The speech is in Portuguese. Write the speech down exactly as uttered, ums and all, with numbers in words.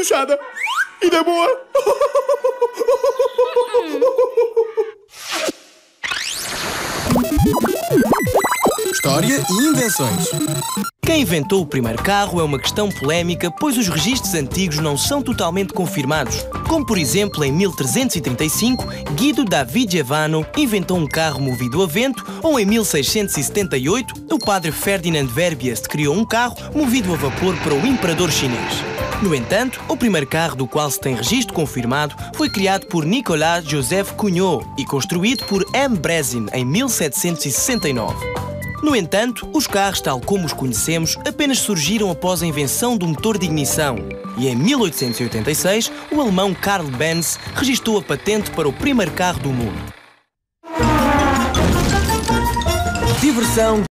tuchada e na boa. História e invenções. Quem inventou o primeiro carro é uma questão polémica, pois os registros antigos não são totalmente confirmados. Como, por exemplo, em mil trezentos e trinta e cinco, Guido David Giovanno inventou um carro movido a vento, ou em mil seiscentos e setenta e oito, o padre Ferdinand Verbiest criou um carro movido a vapor para o imperador chinês. No entanto, o primeiro carro do qual se tem registro confirmado foi criado por Nicolás Joseph Cugnot e construído por M. Brezin em mil setecentos e sessenta e nove. No entanto, os carros, tal como os conhecemos, apenas surgiram após a invenção do motor de ignição. E em mil oitocentos e oitenta e seis, o alemão Karl Benz registrou a patente para o primeiro carro do mundo. Diversão.